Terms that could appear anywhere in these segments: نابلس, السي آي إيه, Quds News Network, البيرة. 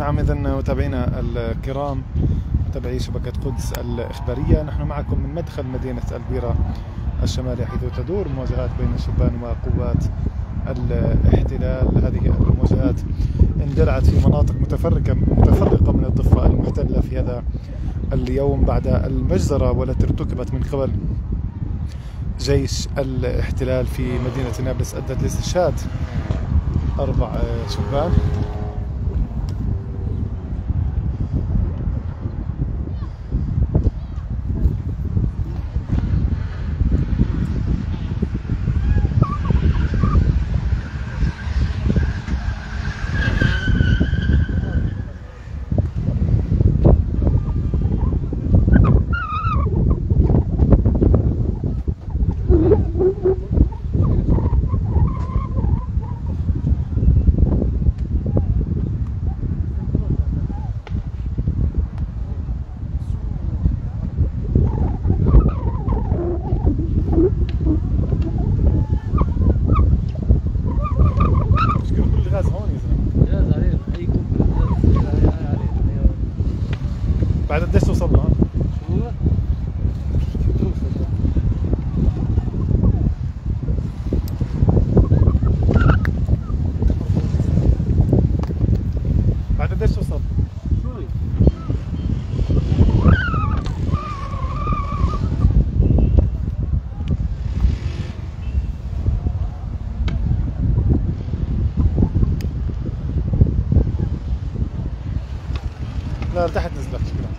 نعم، إذا متابعينا الكرام، متابعي شبكة قدس الإخبارية، نحن معكم من مدخل مدينة البيرة الشمالية، حيث تدور مواجهات بين الشبان وقوات الاحتلال. هذه المواجهات اندلعت في مناطق متفرقة من الضفة المحتلة في هذا اليوم بعد المجزرة والتي ارتكبت من قبل جيش الاحتلال في مدينة نابلس، أدت لاستشهاد 4 شبان. بعد قديش توصلنا؟ شو؟ بعد قديش توصل؟ شوي لا ارتحت نزلك. شكرا.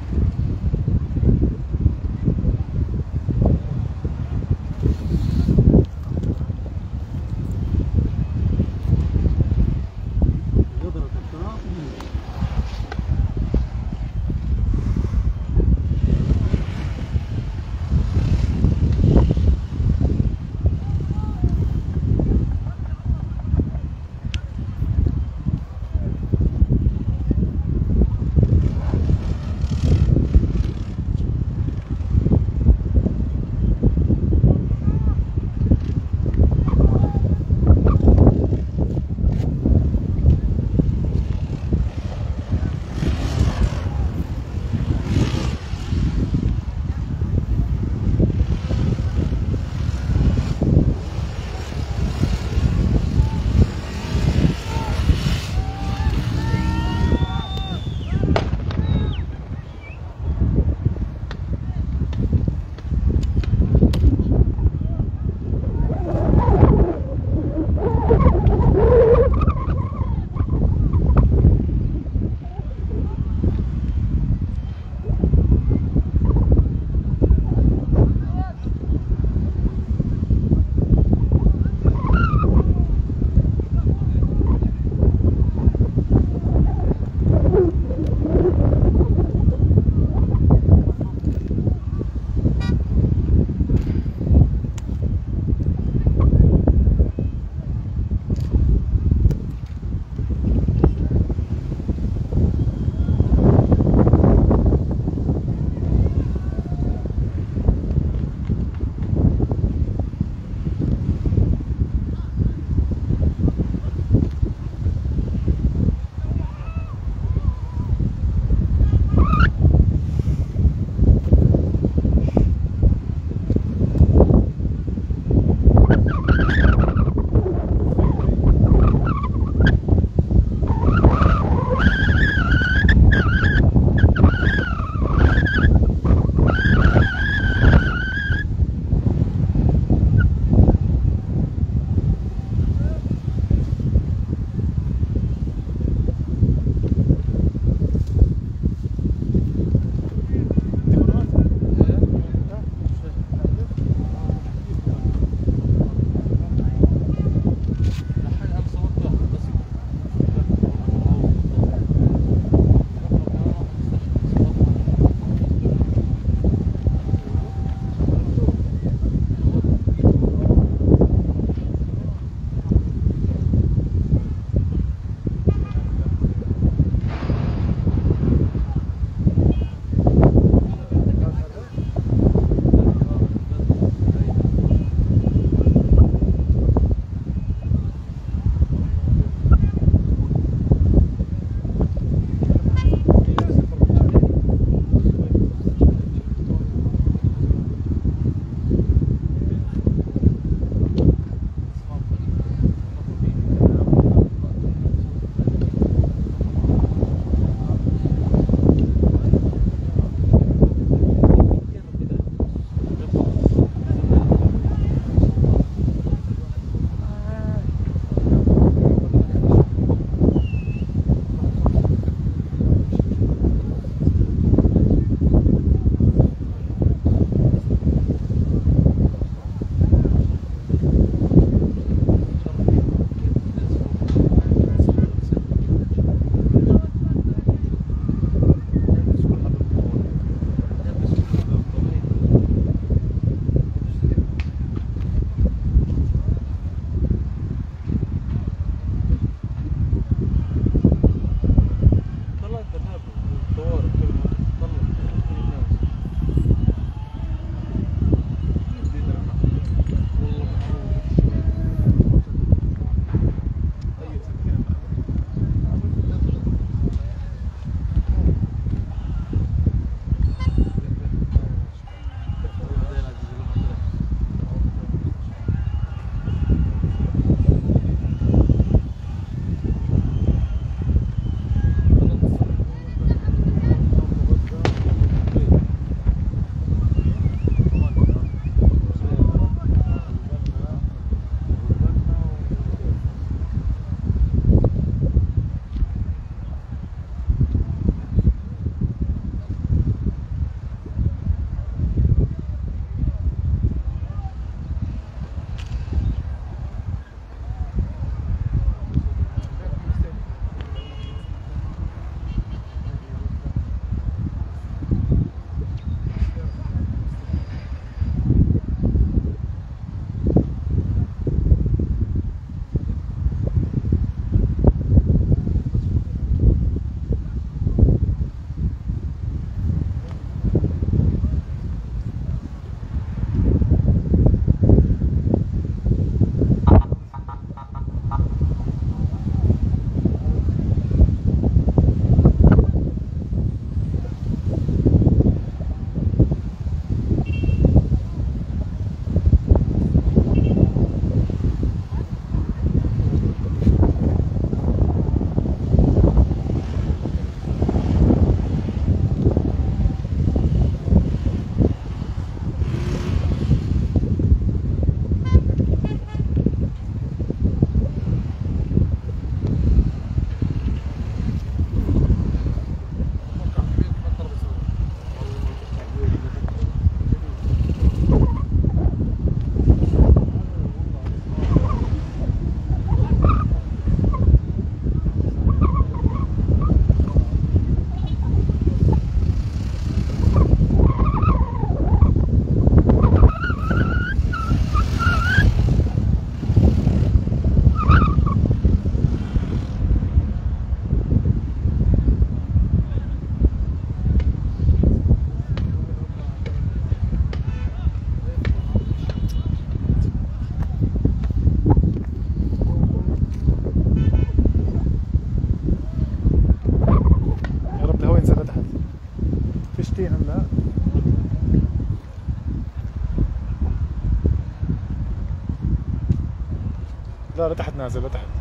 الطائرة تحت نازلة تحت.